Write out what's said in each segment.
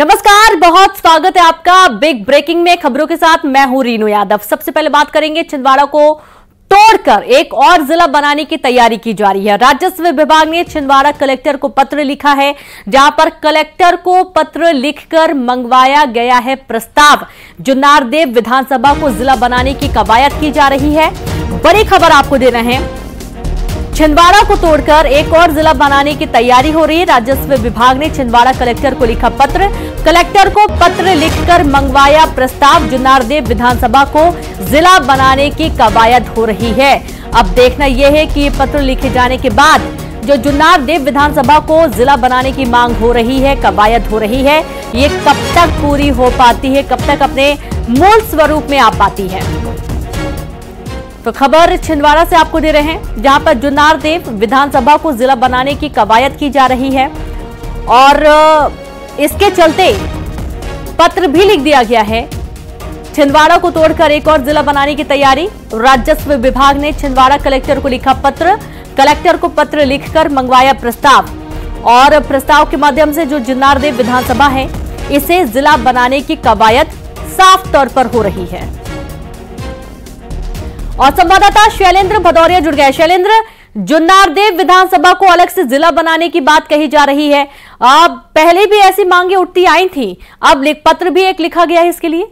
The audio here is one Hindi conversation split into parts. नमस्कार, बहुत स्वागत है आपका बिग ब्रेकिंग में। खबरों के साथ मैं हूं रीनू यादव। सबसे पहले बात करेंगे, छिंदवाड़ा को तोड़कर एक और जिला बनाने की तैयारी की जा रही है। राजस्व विभाग ने छिंदवाड़ा कलेक्टर को पत्र लिखा है, जहां पर कलेक्टर को पत्र लिखकर मंगवाया गया है प्रस्ताव। जुन्नारदेव विधानसभा को जिला बनाने की कवायद की जा रही है। बड़ी खबर आपको दे रहे हैं, छिंदवाड़ा को तोड़कर एक और जिला बनाने की तैयारी हो रही है। राजस्व विभाग ने छिंदवाड़ा कलेक्टर को लिखा पत्र। कलेक्टर को पत्र लिखकर मंगवाया प्रस्ताव। जुन्नारदेव विधानसभा को जिला बनाने की कवायद हो रही है। अब देखना यह है कि ये पत्र लिखे जाने के बाद जो जुन्नारदेव विधानसभा को जिला बनाने की मांग हो रही है, कवायद हो रही है, ये कब तक पूरी हो पाती है, कब तक अपने मूल स्वरूप में आ पाती है। तो खबर छिंदवाड़ा से आपको दे रहे हैं, जहां पर जुन्नारदेव विधानसभा को जिला बनाने की कवायद की जा रही है और इसके चलते पत्र भी लिख दिया गया है। छिंदवाड़ा को तोड़कर एक और जिला बनाने की तैयारी। राजस्व विभाग ने छिंदवाड़ा कलेक्टर को लिखा पत्र। कलेक्टर को पत्र लिखकर मंगवाया प्रस्ताव और प्रस्ताव के माध्यम से जो जुन्नारदेव विधानसभा है, इसे जिला बनाने की कवायद साफ तौर पर हो रही है। और संवाददाता शैलेंद्र भदौरिया जुड़ गए। शैलेंद्र, जुन्नारदेव विधानसभा को अलग से जिला बनाने की बात कही जा रही है। पहले भी ऐसी मांगे उठती आई थी, अब पत्र भी एक लिखा गया है इसके लिए।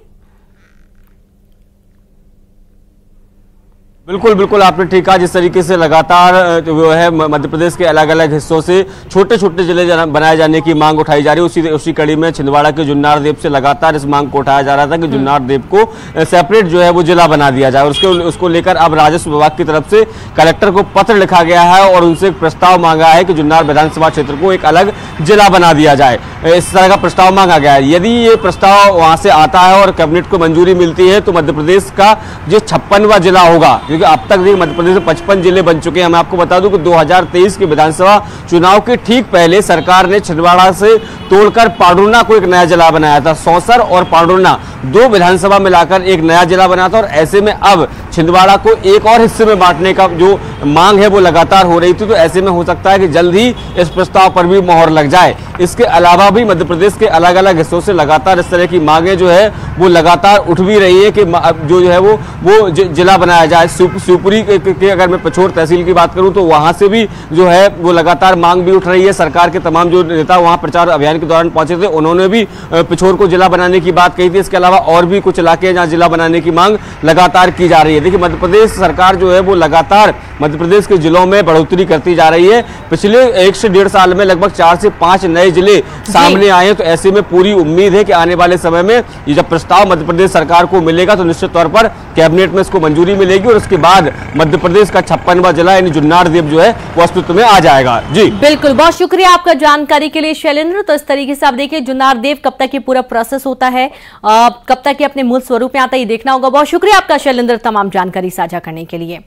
बिल्कुल बिल्कुल, आपने ठीक कहा। जिस तरीके से लगातार जो है मध्य प्रदेश के अलग अलग हिस्सों से छोटे छोटे जिले बनाए जाने की मांग उठाई जा रही है, उसी कड़ी में छिंदवाड़ा के जुन्नारदेव से लगातार इस मांग को उठाया जा रहा था कि जुन्नारदेव को सेपरेट जो है वो जिला बना दिया जाए। उसको लेकर अब राजस्व विभाग की तरफ से कलेक्टर को पत्र लिखा गया है और उनसे एक प्रस्ताव मांगा है कि जुन्नार विधानसभा क्षेत्र को एक अलग जिला बना दिया जाए, इस तरह का प्रस्ताव मांगा गया है। यदि ये प्रस्ताव वहाँ से आता है और कैबिनेट को मंजूरी मिलती है तो मध्य प्रदेश का जो 56वां जिला होगा, अब तक भी मध्य प्रदेश में 55 जिले बन चुके हैं। मैं आपको बता दूं कि 2023 के विधानसभा चुनाव के ठीक पहले सरकार ने छिंदवाड़ा से तोड़कर पाडुरना को एक नया जिला बनाया था। सौसर और पाडुरना दो विधानसभा मिलाकर एक नया जिला बना था और ऐसे में अब छिंदवाड़ा को एक और हिस्से में बांटने का जो मांग है वो लगातार हो रही थी। तो ऐसे में हो सकता है कि जल्द ही इस प्रस्ताव पर भी मोहर लग जाए। इसके अलावा भी मध्य प्रदेश के अलग अलग हिस्सों से लगातार इस तरह की मांगें जो है वो लगातार उठ भी रही है कि जो है वो जिला बनाया जाए। शिवपुरी के अगर मैं पचोर तहसील की बात करूं तो वहां से भी जो है वो लगातार मांग भी उठ रही है। सरकार के तमाम जो नेता वहां प्रचार अभियान के दौरान पहुंचे थे, उन्होंने भी पिछोर को जिला बनाने की बात कही थी। इसके अलावा और भी कुछ इलाके हैं जहाँ जिला बनाने की मांग लगातार की जा रही है। देखिए, मध्य प्रदेश सरकार जो है वो लगातार मध्य प्रदेश के जिलों में बढ़ोतरी करती जा रही है। पिछले 1 से 1.5 साल में लगभग 4 से 5 नए जिले सामने आए हैं। तो ऐसे में पूरी उम्मीद है कि आने वाले समय में ये जब प्रस्ताव मध्य प्रदेश सरकार को मिलेगा तो निश्चित तौर पर कैबिनेट में इसको मंजूरी मिलेगी और इसके बाद मध्य प्रदेश का 56वां जिला यानी जुन्नारदेव जो है वो अस्तित्व में आ जाएगा। जी बिल्कुल, बहुत शुक्रिया आपका जानकारी के लिए शैलेंद्र। तो इस तरीके से आप देखिए जुन्नारदेव कब तक ये पूरा प्रोसेस होता है, कब तक ये अपने मूल स्वरूप में आता है, ये देखना होगा। बहुत शुक्रिया आपका शैलेंद्र तमाम जानकारी साझा करने के लिए।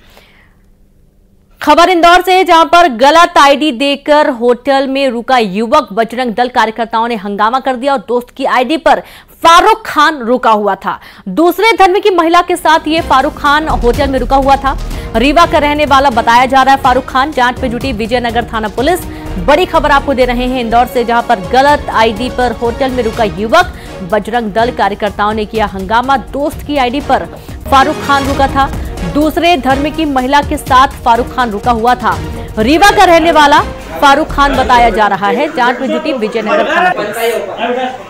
खबर इंदौर से, जहां पर गलत आईडी देकर होटल में रुका युवक, बजरंग दल कार्यकर्ताओं ने हंगामा कर दिया और दोस्त की आईडी पर फारूक खान रुका हुआ था। दूसरे धर्म की महिला के साथ ये फारूक खान होटल में रुका हुआ था। रीवा का रहने वाला बताया जा रहा है फारूक खान। जांच पे जुटी विजयनगर थाना पुलिस। बड़ी खबर आपको दे रहे हैं इंदौर से, जहां पर गलत आईडी पर होटल में रुका युवक, बजरंग दल कार्यकर्ताओं ने किया हंगामा। दोस्त की आईडी पर फारूक खान रुका था। दूसरे धर्म की महिला के साथ फारूक खान रुका हुआ था। रीवा का रहने वाला फारूक खान बताया जा रहा है। जांच में जुटी विजयनगर थाना पुलिस।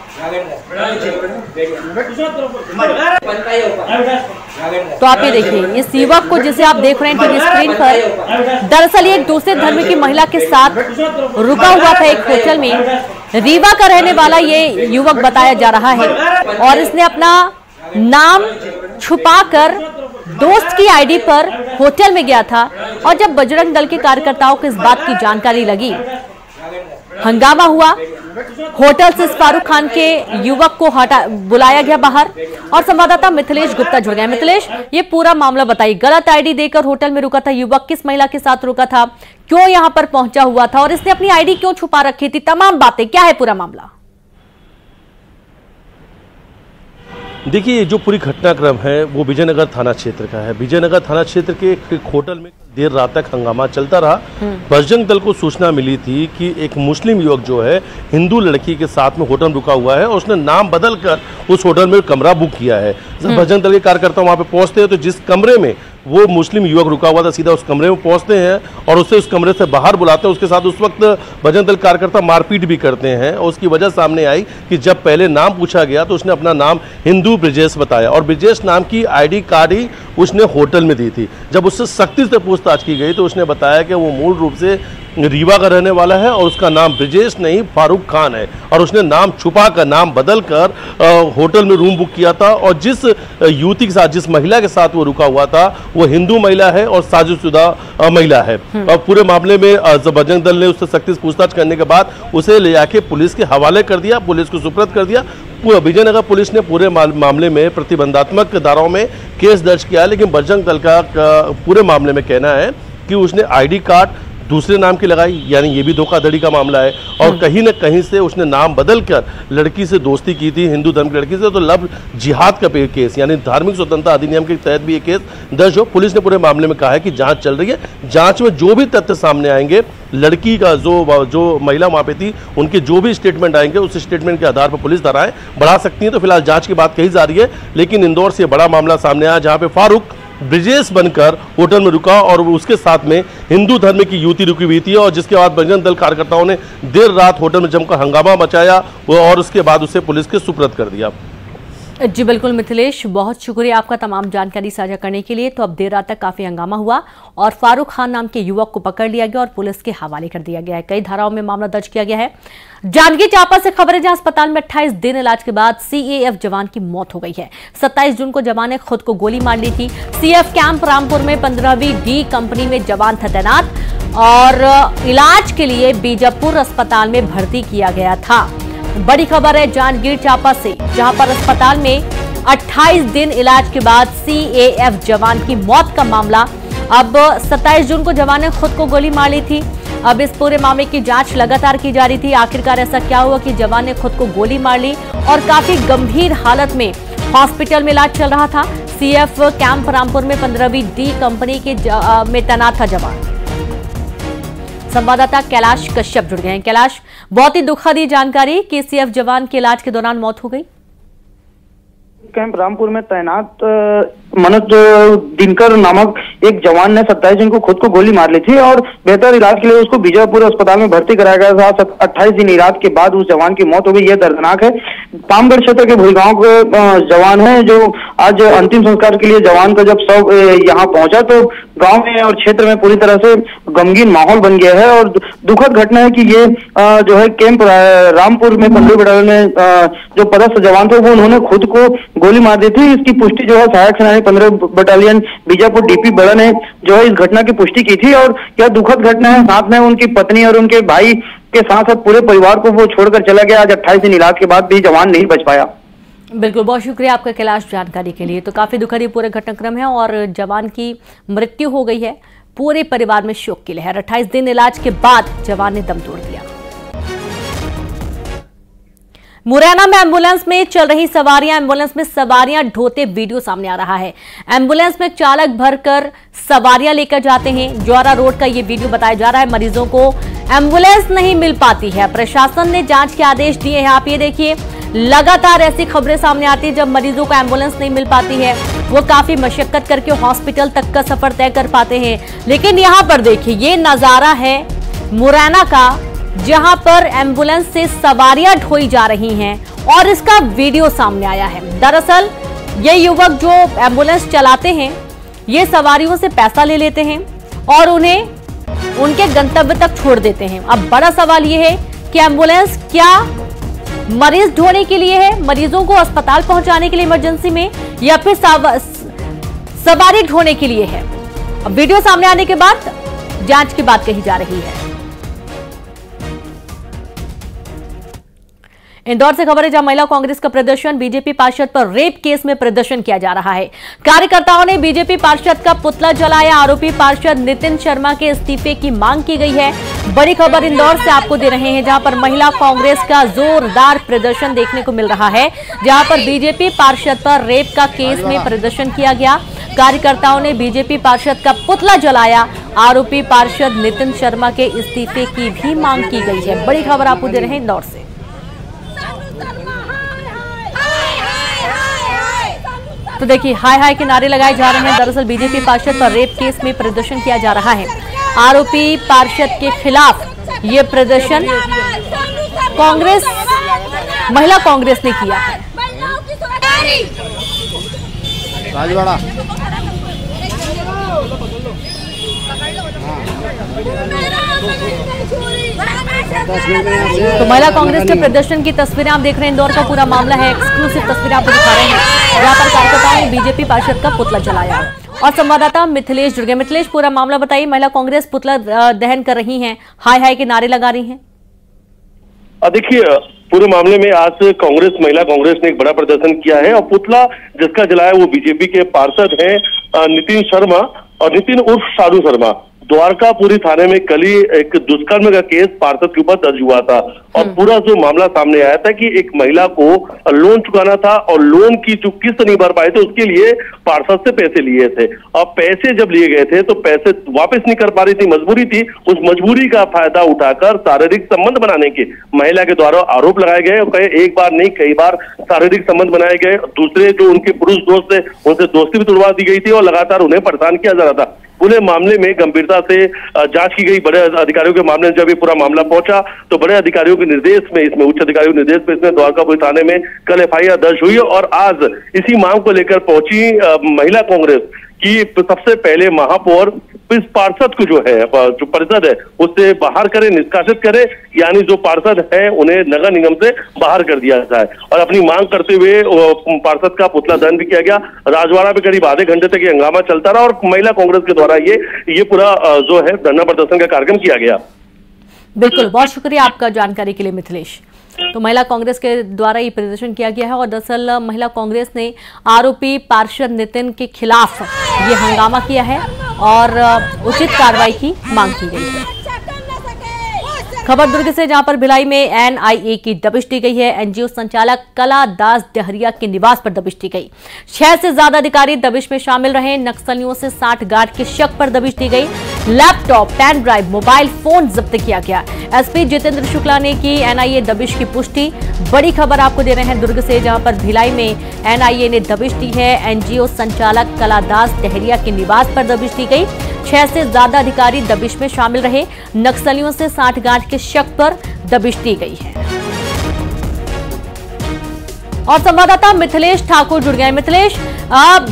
तो आप ये देखिए, इस युवक को जिसे आप देख रहे हैं टीवी स्क्रीन पर, दरअसल ये एक दूसरे धर्म की महिला के साथ रुका हुआ था एक होटल में। रीवा का रहने वाला ये युवक बताया जा रहा है और इसने अपना नाम छुपाकर दोस्त की आईडी पर होटल में गया था और जब बजरंग दल के कार्यकर्ताओं को इस बात की जानकारी लगी, हंगामा हुआ। होटल से फारूक खान के युवक को बुलाया गया बाहर और संवाददाता मिथिलेश गुप्ता जुड़ गए। मिथिलेश, ये पूरा मामला बताइए। गलत आईडी देकर होटल में रुका था युवक, किस महिला के साथ रुका था, क्यों यहां पर पहुंचा हुआ था और इसने अपनी आईडी क्यों छुपा रखी थी, तमाम बातें, क्या है पूरा मामला? देखिए, जो पूरी घटनाक्रम है वो विजयनगर थाना क्षेत्र का है। विजयनगर थाना क्षेत्र के एक होटल में देर रात तक हंगामा चलता रहा। बजरंग दल को सूचना मिली थी कि एक मुस्लिम युवक जो है हिंदू लड़की के साथ में होटल रुका हुआ है और उसने नाम बदलकर उस होटल में कमरा बुक किया है। जब बजरंग दल के कार्यकर्ता वहाँ पे पहुँचते हैं तो जिस कमरे में वो मुस्लिम युवक रुका हुआ था सीधा उस कमरे में पहुँचते हैं और उसे उस कमरे से बाहर बुलाते हैं। उसके साथ उस वक्त बजरंग दल कार्यकर्ता मारपीट भी करते हैं और उसकी वजह सामने आई कि जब पहले नाम पूछा गया तो उसने अपना नाम हिंदू ब्रिजेश बताया और ब्रिजेश नाम की ID कार्ड ही उसने होटल में दी थी। जब उससे सख्ती से पूछताछ की गई तो उसने बताया कि वो मूल रूप से रीवा का रहने वाला है और उसका नाम ब्रिजेश नहीं फारूक खान है और उसने नाम छुपा कर नाम बदल कर होटल में रूम बुक किया था और जिस युवती के साथ जिस महिला के साथ वो रुका हुआ था वो हिंदू महिला है और साजिशुदा महिला है। और पूरे मामले में बजरंग दल ने उससे सख्ती से पूछताछ करने के बाद उसे ले जाके पुलिस के हवाले कर दिया, पुलिस को सुपुर्द कर दिया। विजयनगर पुलिस ने पूरे मामले में प्रतिबंधात्मक धाराओं में केस दर्ज किया, लेकिन बजरंग दल का पूरे मामले में कहना है कि उसने ID कार्ड दूसरे नाम की लगाई, यानी ये भी धोखाधड़ी का मामला है और कहीं ना कहीं से उसने नाम बदलकर लड़की से दोस्ती की थी, हिंदू धर्म की लड़की से, तो लव जिहाद का केस यानी धार्मिक स्वतंत्रता अधिनियम के तहत भी ये केस दर्ज हो। पुलिस ने पूरे मामले में कहा है कि जांच चल रही है, जांच में जो भी तथ्य सामने आएंगे, लड़की का जो महिला वहाँ पे थी उनके जो भी स्टेटमेंट आएंगे उस स्टेटमेंट के आधार पर पुलिस धाराएं बढ़ा सकती है। तो फिलहाल जाँच की बात कही जा रही है, लेकिन इंदौर से बड़ा मामला सामने आया जहाँ पे फारूक ब्रिजेश बनकर होटल में रुका और उसके साथ में हिंदू धर्म की युवती रुकी हुई थी और जिसके बाद बजरंग दल कार्यकर्ताओं ने देर रात होटल में जमकर हंगामा मचाया और उसके बाद उसे पुलिस के सुपुर्द कर दिया। जी बिल्कुल मिथिलेश, बहुत शुक्रिया आपका तमाम जानकारी साझा करने के लिए। तो अब देर रात तक काफी हंगामा हुआ और फारूक खान नाम के युवक को पकड़ लिया गया और पुलिस के हवाले कर दिया गया है। कई धाराओं में मामला दर्ज किया गया है। जांजगीर चापा से खबर है, जहां अस्पताल में 28 दिन इलाज के बाद CAF जवान की मौत हो गई है। 27 जून को जवान ने खुद को गोली मार ली थी। CF कैंप रामपुर में 15वीं D कंपनी में जवान था तैनात और इलाज के लिए बीजापुर अस्पताल में भर्ती किया गया था। बड़ी खबर है जांजगीर चापा से, जहां पर अस्पताल में 28 दिन इलाज के बाद CAF जवान की मौत का मामला। अब 27 जून को जवान ने खुद को गोली मार ली थी। अब इस पूरे मामले की जांच लगातार की जा रही थी, आखिरकार ऐसा क्या हुआ कि जवान ने खुद को गोली मार ली और काफी गंभीर हालत में हॉस्पिटल में इलाज चल रहा था। CF कैंप रामपुर में 15वीं D कंपनी के में तैनात था जवान। संवाददाता कैलाश कश्यप जुड़ गए हैं। कैलाश, बहुत ही दुखद ये जानकारी कि CF जवान के इलाज के दौरान मौत हो गई। कैंप रामपुर में तैनात मनोज दिनकर नामक एक जवान ने 27 जून को खुद को गोली मार ली थी और बेहतर इलाज के लिए उसको बीजापुर अस्पताल में भर्ती कराया गया था। 28 दिन इलाज के बाद उस जवान की मौत हो गई, यह दर्दनाक है। टीकमगढ़ क्षेत्र के भुल गांव के जवान है जो आज अंतिम संस्कार के लिए जवान का जब शव यहाँ पहुंचा तो गाँव में और क्षेत्र में पूरी तरह से गमगीन माहौल बन गया है। और दुखद घटना है कि ये जो है कैंप रामपुर में 15वीं बटालियन में जो पदस्थ जवान थे वो उन्होंने खुद को गोली मार दी थी। इसकी पुष्टि जो है सहायक सेनानी 15वीं बटालियन बीजापुर DP बड़ा ने जो है इस घटना की पुष्टि की थी। और यह दुखद घटना है, साथ में उनकी पत्नी और उनके भाई के साथ साथ पूरे परिवार को वो छोड़कर चला गया। आज 28 दिन इलाज के बाद भी जवान नहीं बच पाया। बिल्कुल, बहुत शुक्रिया आपका कैलाश जानकारी के लिए। तो काफी दुखद ये पूरा घटनाक्रम है और जवान की मृत्यु हो गई है। पूरे परिवार में शोक की लहर। 28 दिन इलाज के बाद जवान ने दम तोड़ दिया। मुरैना में एम्बुलेंस में चल रही सवारियां, एम्बुलेंस में सवारियां ढोते वीडियो सामने आ रहा है। एम्बुलेंस में चालक भरकर सवारियां लेकर जाते हैं। ज्वारा रोड का ये वीडियो बताया जा रहा है। मरीजों को एम्बुलेंस नहीं मिल पाती है। प्रशासन ने जांच के आदेश दिए हैं। आप ये देखिए, लगातार ऐसी खबरें सामने आती है जब मरीजों को एम्बुलेंस नहीं मिल पाती है। वो काफी मशक्कत करके हॉस्पिटल तक का सफर तय कर पाते हैं। लेकिन यहाँ पर देखिए, ये नजारा है मुरैना का, जहां पर एम्बुलेंस से सवारियां ढोई जा रही हैं और इसका वीडियो सामने आया है। दरअसल ये युवक जो एम्बुलेंस चलाते हैं, ये सवारियों से पैसा ले लेते हैं और उन्हें उनके गंतव्य तक छोड़ देते हैं। अब बड़ा सवाल ये है कि एम्बुलेंस क्या मरीज ढोने के लिए है, मरीजों को अस्पताल पहुंचाने के लिए इमरजेंसी में, या फिर सवारी ढोने के लिए है। अब वीडियो सामने आने के बाद जांच की बात कही जा रही है। इंदौर से खबर है जहां महिला कांग्रेस का प्रदर्शन, बीजेपी पार्षद पर रेप केस में प्रदर्शन किया जा रहा है। कार्यकर्ताओं ने बीजेपी पार्षद का पुतला जलाया, आरोपी पार्षद नितिन शर्मा के इस्तीफे की मांग की गई है। बड़ी खबर इंदौर से आपको दे रहे हैं जहां पर महिला कांग्रेस का जोरदार प्रदर्शन देखने को मिल रहा है, जहां पर बीजेपी पार्षद पर रेप का केस में प्रदर्शन किया गया। कार्यकर्ताओं ने बीजेपी पार्षद का पुतला जलाया, आरोपी पार्षद नितिन शर्मा के इस्तीफे की भी मांग की गई है। बड़ी खबर आपको दे रहे हैं इंदौर से। तो देखिए, हाय हाय के नारे लगाए जा रहे हैं। दरअसल बीजेपी पार्षद पर रेप केस में प्रदर्शन किया जा रहा है। आरोपी पार्षद के खिलाफ ये प्रदर्शन कांग्रेस महिला कांग्रेस ने किया। तो महिला कांग्रेस के प्रदर्शन की तस्वीरें आप देख रहे हैं। इंदौर का पूरा मामला है, एक्सक्लूसिव तस्वीरें आपको दिखा रहे हैं जहां पर कार्यकर्ताओं ने बीजेपी पार्षद का पुतला जलाया। और संवाददाता मिथिलेश जुड़ गए। मिथिलेश, पूरा मामला बताइए। महिला कांग्रेस पुतला दहन कर रही हैं, हाय हाय के नारे लगा रही हैं। देखिए, पूरे मामले में आज कांग्रेस महिला कांग्रेस ने एक बड़ा प्रदर्शन किया है और पुतला जिसका जलाया वो बीजेपी के पार्षद है नितिन शर्मा और नितिन उर्फ साधु शर्मा। द्वारका पुरी थाने में कल ही एक दुष्कर्म का केस पार्षद के ऊपर दर्ज हुआ था और पूरा जो मामला सामने आया था कि एक महिला को लोन चुकाना था और लोन की जो किस्त नहीं भर पाए थे उसके लिए पार्षद से पैसे लिए थे और पैसे जब लिए गए थे तो पैसे वापस नहीं कर पा रही थी, मजबूरी थी। उस मजबूरी का फायदा उठाकर शारीरिक संबंध बनाने के महिला के द्वारा आरोप लगाए गए और कई एक बार नहीं कई बार शारीरिक संबंध बनाए गए। दूसरे जो उनके पुरुष दोस्त थे उनसे दोस्ती भी तुड़वा दी गई थी और लगातार उन्हें परेशान किया जा रहा था। पूरे मामले में गंभीरता से जांच की गई। बड़े अधिकारियों के मामले में जब ये पूरा मामला पहुंचा तो बड़े अधिकारियों के निर्देश में इसमें उच्च अधिकारियों के निर्देश में इसमें द्वारकापुर थाने में कल एफआईआर दर्ज हुई और आज इसी मांग को लेकर पहुंची महिला कांग्रेस की सबसे पहले महापौर इस पार्षद को जो परिषद है उससे बाहर करे, निष्कासित करे, यानी जो पार्षद है उन्हें नगर निगम से बाहर कर दिया जाए। और अपनी मांग करते हुए पार्षद का पुतला दहन भी किया गया। राजवाड़ा में करीब आधे घंटे तक ये हंगामा चलता रहा और महिला कांग्रेस के द्वारा ये पूरा जो है धरना प्रदर्शन का कार्यक्रम किया गया। बिल्कुल, बहुत शुक्रिया आपका जानकारी के लिए मिथिलेश। तो महिला कांग्रेस के द्वारा ये प्रदर्शन किया गया है और दरअसल महिला कांग्रेस ने आरोपी पार्षद नितिन के खिलाफ ये हंगामा किया है और उचित कार्रवाई की मांग की गई है। खबर दुर्ग से, जहां पर भिलाई में एनआईए की दबिश दी गई है। एनजीओ संचालक कलादास डहरिया के निवास पर दबिश दी गई। 6 से ज्यादा अधिकारी दबिश में शामिल रहे। नक्सलियों से 60 गार्ड के शक पर दबिश दी गई। Laptop, pen drive, mobile phone जब्त किया गया। एसपी जितेंद्र शुक्ला ने की एनआईए दबिश की पुष्टि। बड़ी खबर आपको दे रहे हैं दुर्ग से, जहां पर भिलाई में एनआईए ने दबिश दी है। एनजीओ संचालक कलादास डहरिया के निवास पर दबिश दी गई। 6 से ज्यादा अधिकारी दबिश में शामिल रहे। नक्सलियों से 60 गांठ के शक पर दबिश दी गई है। और संवाददाता मिथिलेश ठाकुर जुड़ गए। मिथिलेश,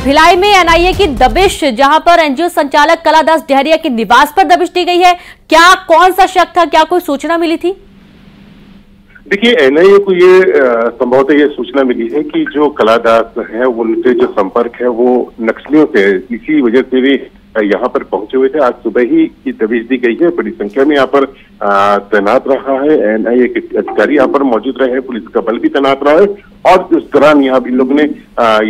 भिलाई में एनआईए की दबिश, जहां पर एनजीओ संचालक कलादास डहरिया के निवास पर दबिश दी गई है, क्या कौन सा शक था, क्या कोई सूचना मिली थी? देखिए, एनआईए को ये संभवतः ये सूचना मिली है कि जो कलादास है उनसे जो संपर्क है वो नक्सलियों से, इसी वजह से भी यहाँ पर पहुंचे हुए थे। आज सुबह ही की दबिश दी गई है। बड़ी संख्या में यहाँ पर तैनात रहा है एनआईए के अधिकारी, यहाँ पर मौजूद रहे हैं। पुलिस का बल भी तैनात रहा है और उस दौरान यहाँ भी लोगों ने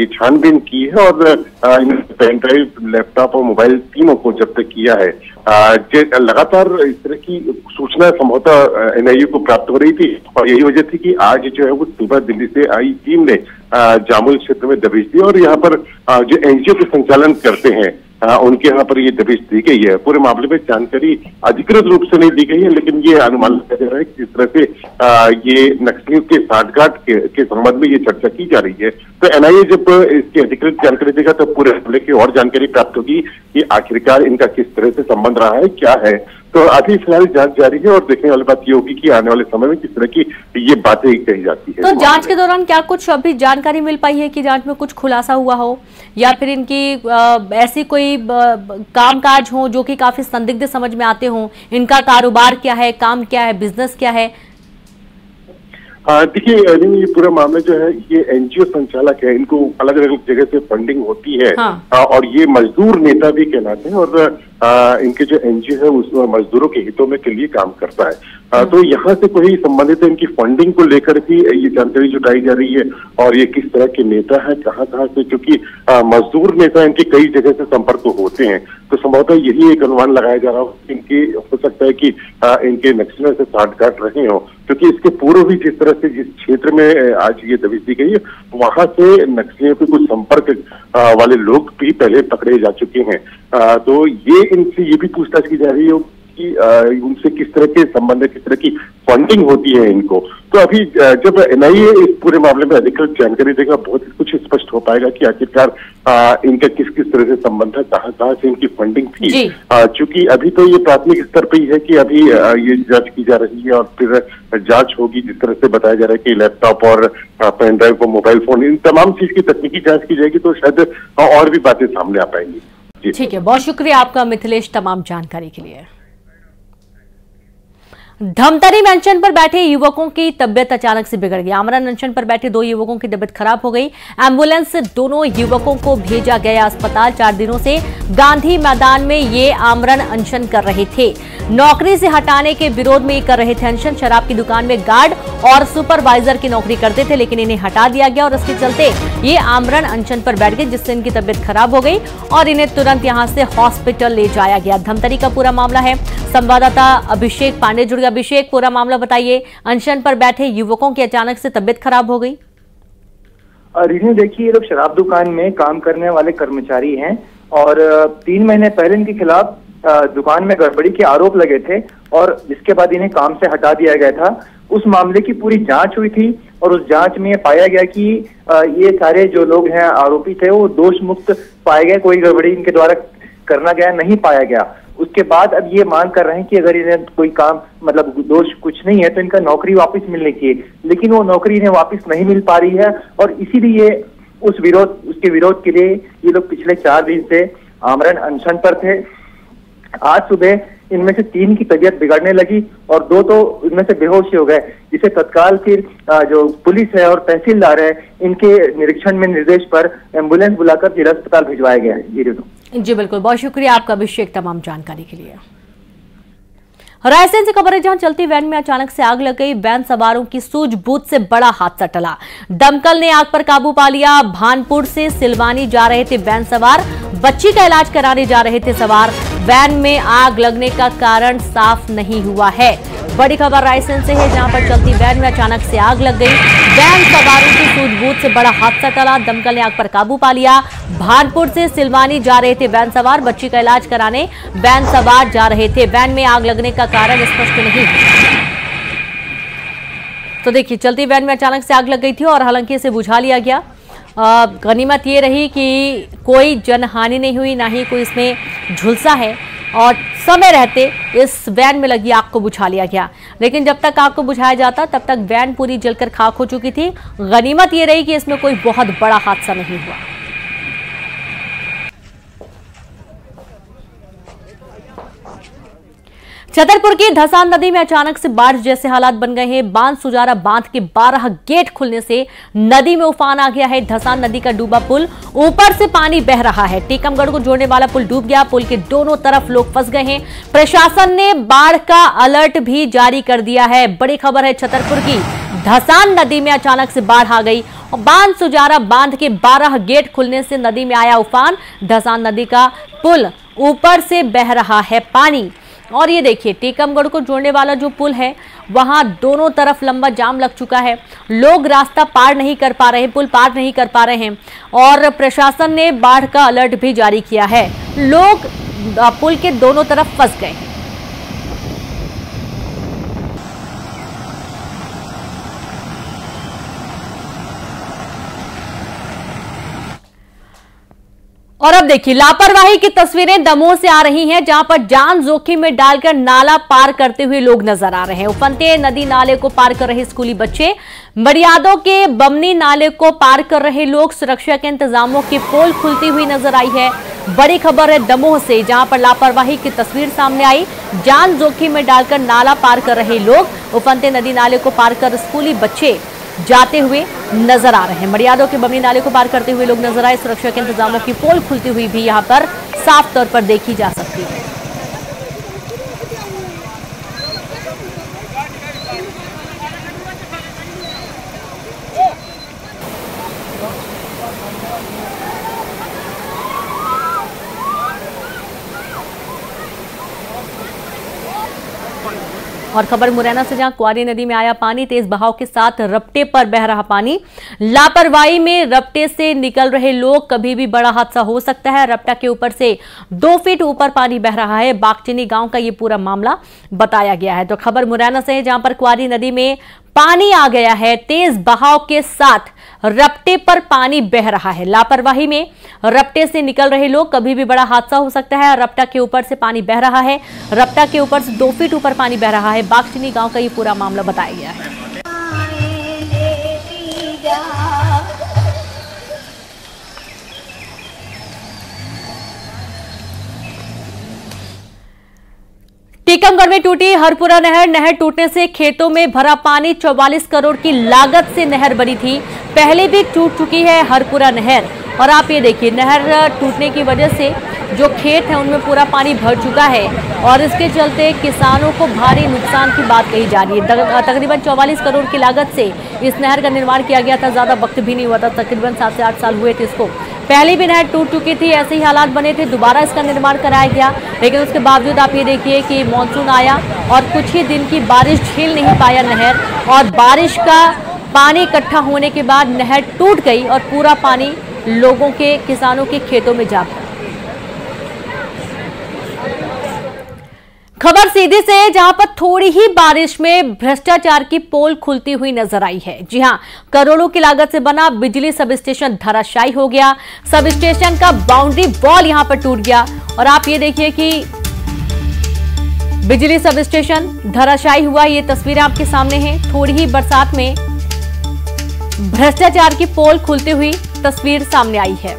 ये छानबीन की है और पेन ड्राइव, लैपटॉप और मोबाइल तीनों को जब्त किया है। लगातार इस तरह की सूचना संभवतः एनआईए को प्राप्त हो रही थी और यही वजह थी कि आज जो है वो सुबह दिल्ली से आई टीम ने जामुल क्षेत्र में दबिश दी और यहाँ पर जो एनजीओ के संचालन करते हैं उनके यहाँ पर ये दबिश दी गई है। पूरे मामले में जानकारी अधिकृत रूप से नहीं दी गई है, लेकिन ये अनुमान लगाया जा रहा है कि जिस तरह से ये नक्सलियों के साठगांठ के संबंध में ये चर्चा की जा रही है। तो एनआईए जब इसकी अधिकृत जानकारी देगा तो पूरे मामले की और जानकारी प्राप्त होगी कि आखिरकार इनका किस तरह से संबंध रहा है, क्या है। तो अभी फिलहाल जांच जारी है और देखने वाली बात ये होगी कि आने वाले समय में किस तरह की ये बातें कही जाती है। तो जांच के दौरान क्या कुछ अभी जानकारी मिल पाई है कि जांच में कुछ खुलासा हुआ हो या फिर इनकी ऐसी कोई कामकाज हो जो कि काफी संदिग्ध समझ में आते हो? इनका कारोबार क्या है, काम क्या है, बिजनेस क्या है? देखिए, ये पूरा मामला जो है ये एनजीओ संचालक है, इनको अलग अलग जगह से फंडिंग होती है। हाँ। और ये मजदूर नेता भी कहलाते हैं और इनके जो एनजीओ है उस मजदूरों के हितों में के लिए काम करता है। तो यहाँ से कोई संबंधित इनकी फंडिंग को लेकर भी ये जानकारी जुटाई जा रही है और ये किस तरह के नेता है, कहाँ कहाँ से, क्योंकि मजदूर नेता इनके कई जगह से संपर्क होते हैं, तो संभवतः यही एक अनुमान लगाया जा रहा हो कि इनके हो सकता है कि इनके नक्सलियों से साठगांठ रहे हो, क्योंकि इसके पूर्व भी जिस तरह से जिस क्षेत्र में आज ये दबिश दी गई है वहां से नक्सलियों के कुछ संपर्क वाले लोग भी पहले पकड़े जा चुके हैं। तो ये इनसे ये भी पूछताछ की जा रही है कि उनसे किस तरह के संबंध है, किस तरह की फंडिंग होती है इनको। तो अभी जब एनआईए इस पूरे मामले में अधिकृत जानकारी देगा बहुत कुछ स्पष्ट हो पाएगा कि आखिरकार इनका किस किस तरह से संबंध है, कहाँ कहाँ से इनकी फंडिंग थी। चूंकि अभी तो ये प्राथमिक स्तर पर ही है कि अभी ये जांच की जा रही है और फिर जांच होगी। जिस तरह से बताया जा रहा है कि लैपटॉप और पेन ड्राइव और मोबाइल फोन, इन तमाम चीज की तकनीकी जाँच की जाएगी तो शायद और भी बातें सामने आ पाएंगी। ठीक है, बहुत शुक्रिया आपका मिथिलेश तमाम जानकारी के लिए। धमतरी मेंशन पर बैठे युवकों की तबियत अचानक से बिगड़ गई। आमरा मेंशन पर बैठे दो युवकों की तबियत खराब हो गई। एम्बुलेंस से दोनों युवकों को भेजा गया अस्पताल। 4 दिनों से गांधी मैदान में ये आमरण अनशन कर रहे थे। नौकरी से हटाने के विरोध में ये कर रहे थे अनशन। शराब की दुकान में गार्ड और सुपरवाइजर की नौकरी करते थे, लेकिन इन्हें हटा दिया गया और इसके चलते ये आमरण अनशन पर बैठ गए, जिससे इनकी तबियत खराब हो गई और इन्हें तुरंत यहाँ से हॉस्पिटल ले जाया गया। धमतरी का पूरा मामला है, संवाददाता अभिषेक पांडे जुड़ गया। अभिषेक, पूरा मामला बताइए, अनशन पर बैठे युवकों की अचानक से तबियत खराब हो गई। रीनू, देखिए ये लोग शराब दुकान में काम करने वाले कर्मचारी हैं और 3 महीने पहले इनके खिलाफ दुकान में गड़बड़ी के आरोप लगे थे और जिसके बाद इन्हें काम से हटा दिया गया था। उस मामले की पूरी जांच हुई थी और उस जांच में पाया गया कि ये सारे जो लोग हैं आरोपी थे वो दोष मुक्त पाए गए, कोई गड़बड़ी इनके द्वारा करना गया नहीं पाया गया। उसके बाद अब ये मांग कर रहे हैं कि अगर इन्हें कोई काम मतलब दोष कुछ नहीं है तो इनका नौकरी वापस मिलने की, लेकिन वो नौकरी इन्हें वापस नहीं मिल पा रही है और इसीलिए उसके विरोध के लिए ये लोग पिछले 4 दिन से आमरण अनशन पर थे। आज सुबह इनमें से 3 की तबीयत बिगड़ने लगी और 2 तो इनमें से बेहोश हो गए, जिसे तत्काल फिर जो पुलिस है और तहसीलदार है इनके निरीक्षण में निर्देश पर एम्बुलेंस बुलाकर जिला अस्पताल भिजवाया गया है। जी बिल्कुल, बहुत शुक्रिया आपका अभिषेक तमाम जानकारी के लिए। रायसेन से खबर है, जहां चलती वैन में अचानक से आग लग गई। वैन सवारों की सूझबूझ से बड़ा हादसा टला। दमकल ने आग पर काबू पा लिया। भानपुर से सिलवानी जा रहे थे वैन सवार, बच्ची का इलाज कराने जा रहे थे सवार। वैन में आग लगने का कारण साफ नहीं हुआ है। बड़ी खबर रायसेन से है, जहां पर चलती वैन में अचानक से आग लग गई। वैन सवारों की सूझबूझ से बड़ा हादसा टला। दमकल ने आग पर काबू पा लिया। भानपुर से सिलवानी जा रहे थे वैन सवार, बच्ची का इलाज कराने वैन सवार जा रहे थे। वैन में आग लगने का कारण स्पष्ट नहीं। तो देखिए, चलती वैन में अचानक से आग लग गई थी और हालांकि इसे बुझा लिया गया। गनीमत ये रही कि कोई जनहानि नहीं हुई, ना ही कोई इसमें झुलसा है और समय रहते इस वैन में लगी आग को बुझा लिया गया। लेकिन जब तक आग को बुझाया जाता तब तक वैन पूरी जलकर खाक हो चुकी थी। गनीमत ये रही कि इसमें कोई बहुत बड़ा हादसा नहीं हुआ। छतरपुर की धसान नदी में अचानक से बाढ़ जैसे हालात बन गए हैं। बांध सुजारा बांध के 12 गेट खुलने से नदी में उफान आ गया है। धसान नदी का डूबा पुल, ऊपर से पानी बह रहा है। टीकमगढ़ को जोड़ने वाला पुल डूब गया। पुल के दोनों तरफ लोग फंस गए हैं। प्रशासन ने बाढ़ का अलर्ट भी जारी कर दिया है। बड़ी खबर है छतरपुर की, धसान नदी में अचानक से बाढ़ आ गई। बांध सुजारा बांध के 12 गेट खुलने से नदी में आया उफान। धसान नदी का पुल, ऊपर से बह रहा है पानी। और ये देखिए, टीकमगढ़ को जोड़ने वाला जो पुल है वहाँ दोनों तरफ लंबा जाम लग चुका है। लोग रास्ता पार नहीं कर पा रहे हैं, पुल पार नहीं कर पा रहे हैं और प्रशासन ने बाढ़ का अलर्ट भी जारी किया है। लोग पुल के दोनों तरफ फंस गए हैं। और अब देखिए, लापरवाही की तस्वीरें दमोह से आ रही हैं, जहां पर जान जोखिम में डालकर नाला पार करते हुए लोग नजर आ रहे हैं। उफनते नदी नाले को पार कर रहे स्कूली बच्चे, मरियादों के बमनी नाले को पार कर रहे लोग, सुरक्षा के इंतजामों की पोल खुलती हुई नजर आई है। बड़ी खबर है दमोह से, जहां पर लापरवाही की तस्वीर सामने आई। जान जोखिम में डालकर नाला पार कर रहे लोग, उफनते नदी नाले को पार कर स्कूली बच्चे जाते हुए नजर आ रहे हैं। मरियादों के बमनी नाले को पार करते हुए लोग नजर आए। सुरक्षा के इंतजामों की पोल खुलती हुई भी यहां पर साफ तौर पर देखी जा सकती है। और खबर मुरैना से, जहां क्वारी नदी में आया पानी, तेज बहाव के साथ रपटे पर बह रहा पानी। लापरवाही में रपटे से निकल रहे लोग, कभी भी बड़ा हादसा हो सकता है। रपटा के ऊपर से 2 फीट ऊपर पानी बह रहा है। बागचिनी गांव का ये पूरा मामला बताया गया है। तो खबर मुरैना से है, जहां पर क्वारी नदी में पानी आ गया है, तेज बहाव के साथ रपटे पर पानी बह रहा है। लापरवाही में रपटे से निकल रहे लोग, कभी भी बड़ा हादसा हो सकता है। रपटा के ऊपर से पानी बह रहा है। रपटा के ऊपर से 2 फीट ऊपर पानी बह रहा है। बागचिनी गांव का ये पूरा मामला बताया गया है। टीकमगढ़ में टूटी हरपुरा नहर। नहर टूटने से खेतों में भरा पानी। 44 करोड़ की लागत से नहर बनी थी, पहले भी टूट चुकी है हरपुरा नहर। और आप ये देखिए, नहर टूटने की वजह से जो खेत हैं उनमें पूरा पानी भर चुका है और इसके चलते किसानों को भारी नुकसान की बात कही जा रही है। तकरीबन 44 करोड़ की लागत से इस नहर का निर्माण किया गया था। ज़्यादा वक्त भी नहीं हुआ था, तकरीबन 7 से 8 साल हुए थे इसको। पहले भी नहर टूट चुकी थी, ऐसे ही हालात बने थे, दोबारा इसका निर्माण कराया गया। लेकिन उसके बावजूद आप ये देखिए कि मानसून आया और कुछ ही दिन की बारिश झेल नहीं पाया नहर, और बारिश का पानी इकट्ठा होने के बाद नहर टूट गई और पूरा पानी लोगों के, किसानों के खेतों में जा पड़ा। खबर सीधी से, जहां पर थोड़ी ही बारिश में भ्रष्टाचार की पोल खुलती हुई नजर आई है। जी हां, करोड़ों की लागत से बना बिजली सब स्टेशन धराशायी हो गया। सब स्टेशन का बाउंड्री वॉल यहां पर टूट गया और आप ये देखिए कि बिजली सब स्टेशन धराशायी हुआ। ये तस्वीरें आपके सामने हैं। थोड़ी ही बरसात में भ्रष्टाचार की पोल खुलती हुई तस्वीर सामने आई है।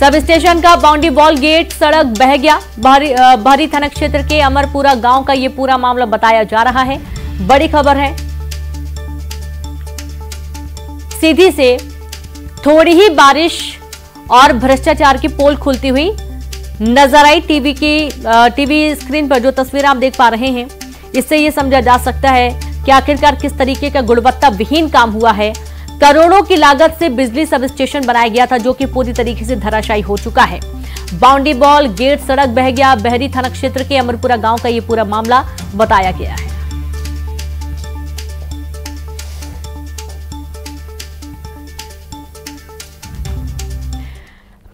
सब स्टेशन का बाउंड्री वॉल, गेट, सड़क बह गया। भारी थाना क्षेत्र के अमरपुरा गांव का ये पूरा मामला बताया जा रहा है। बड़ी खबर है सीधी से, थोड़ी ही बारिश और भ्रष्टाचार की पोल खुलती हुई नजर आई। टीवी स्क्रीन पर जो तस्वीरें आप देख पा रहे हैं, इससे ये समझा जा सकता है कि आखिरकार किस तरीके का गुणवत्ता विहीन काम हुआ है। करोड़ों की लागत से बिजली सब स्टेशन बनाया गया था, जो कि पूरी तरीके से धराशायी हो चुका है। बाउंड्री वॉल, गेट, सड़क बह गया। बहरी थाना क्षेत्र के अमरपुरा गांव का ये पूरा मामला बताया गया है।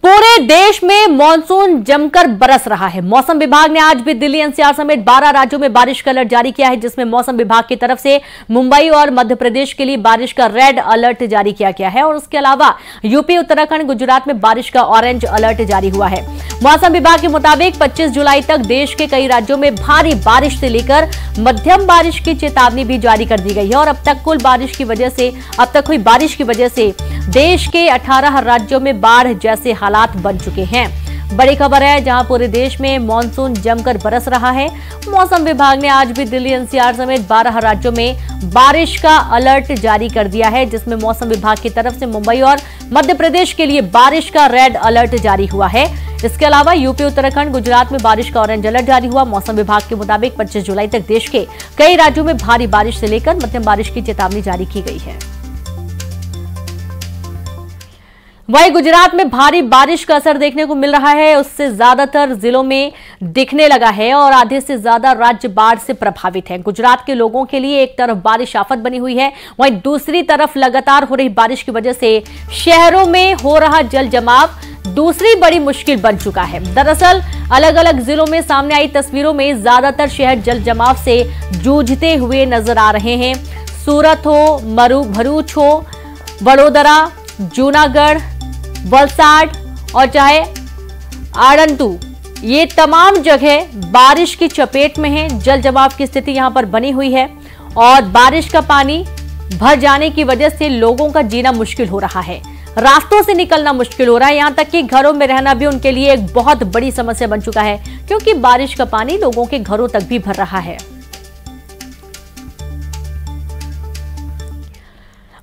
पूरे देश में मॉनसून जमकर बरस रहा है। मौसम विभाग ने आज भी दिल्ली एनसीआर समेत 12 राज्यों में बारिश का अलर्ट जारी किया है, जिसमें मौसम विभाग की तरफ से मुंबई और मध्य प्रदेश के लिए बारिश का रेड अलर्ट जारी किया गया है और उसके अलावा यूपी, उत्तराखंड, गुजरात में बारिश का ऑरेंज अलर्ट जारी हुआ है। मौसम विभाग के मुताबिक 25 जुलाई तक देश के कई राज्यों में भारी बारिश से लेकर मध्यम बारिश की चेतावनी भी जारी कर दी गई है। और अब तक हुई बारिश की वजह से देश के 18 राज्यों में बाढ़ जैसे हालात बन चुके हैं। बड़ी खबर है, जहां पूरे देश में मॉनसून जमकर बरस रहा है। मौसम विभाग ने आज भी दिल्ली एनसीआर समेत 12 राज्यों में बारिश का अलर्ट जारी कर दिया है, जिसमें मौसम विभाग की तरफ से मुंबई और मध्य प्रदेश के लिए बारिश का रेड अलर्ट जारी हुआ है। इसके अलावा यूपी, उत्तराखंड, गुजरात में बारिश का ऑरेंज अलर्ट जारी हुआ। मौसम विभाग के मुताबिक 25 जुलाई तक देश के कई राज्यों में भारी बारिश से लेकर मध्यम बारिश की चेतावनी जारी की गई है। वहीं गुजरात में भारी बारिश का असर देखने को मिल रहा है। उससे ज्यादातर जिलों में दिखने लगा है और आधे से ज्यादा राज्य बाढ़ से प्रभावित हैं। गुजरात के लोगों के लिए एक तरफ बारिश आफत बनी हुई है, वहीं दूसरी तरफ लगातार हो रही बारिश की वजह से शहरों में हो रहा जल जमाव दूसरी बड़ी मुश्किल बन चुका है। दरअसल अलग अलग जिलों में सामने आई तस्वीरों में ज्यादातर शहर जल जमाव से जूझते हुए नजर आ रहे हैं। सूरत हो, भरूच हो, वडोदरा, जूनागढ़, वलसाड और चाहे आड़ंतू, ये तमाम जगह बारिश की चपेट में है। जल जमाव की स्थिति यहाँ पर बनी हुई है और बारिश का पानी भर जाने की वजह से लोगों का जीना मुश्किल हो रहा है, रास्तों से निकलना मुश्किल हो रहा है। यहाँ तक कि घरों में रहना भी उनके लिए एक बहुत बड़ी समस्या बन चुका है, क्योंकि बारिश का पानी लोगों के घरों तक भी भर रहा है।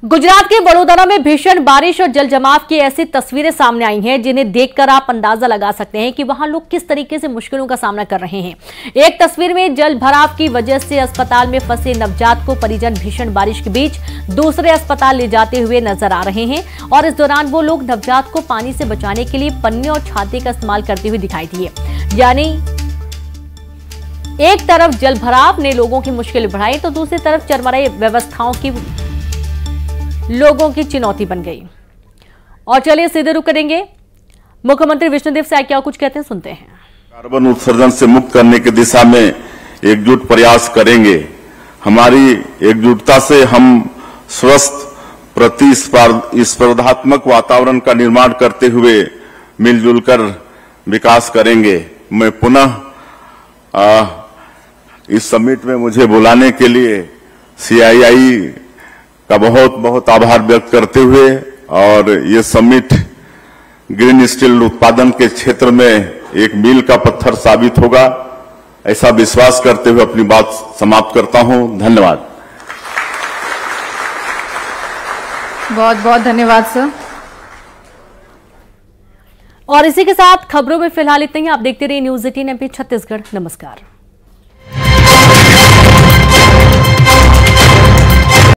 गुजरात के वडोदरा में भीषण बारिश और जलजमाव की ऐसी तस्वीरें सामने आई हैं, जिन्हें देखकर आप अंदाजा लगा सकते हैं कि वहां लोग किस तरीके से मुश्किलों का सामना कर रहे हैं। एक तस्वीर में जल भराव की वजह से अस्पताल में फंसे नवजात को परिजन भीषण बारिश के बीच दूसरे अस्पताल ले जाते हुए नजर आ रहे हैं और इस दौरान वो लोग नवजात को पानी से बचाने के लिए पन्ने और छाते का इस्तेमाल करते हुए दिखाई दिए। यानी एक तरफ जलभराव ने लोगों की मुश्किल बढ़ाई तो दूसरी तरफ चरमराई व्यवस्थाओं की लोगों की चुनौती बन गई। और चलिए सीधे रुख करेंगे मुख्यमंत्री विष्णुदेव साय क्या कुछ कहते हैं, सुनते हैं। कार्बन उत्सर्जन से मुक्त करने की दिशा में एकजुट प्रयास करेंगे। हमारी एकजुटता से हम स्वस्थ प्रतिस्पर्धात्मक वातावरण का निर्माण करते हुए मिलजुल कर विकास करेंगे। मैं पुनः इस समिट में मुझे बुलाने के लिए सीआईआई का बहुत बहुत आभार व्यक्त करते हुए, और ये समिट ग्रीन स्टील उत्पादन के क्षेत्र में एक मील का पत्थर साबित होगा, ऐसा विश्वास करते हुए अपनी बात समाप्त करता हूं। धन्यवाद। बहुत बहुत धन्यवाद सर। और इसी के साथ खबरों में फिलहाल इतना ही। आप देखते रहिए न्यूज़ 18 MP छत्तीसगढ़। नमस्कार।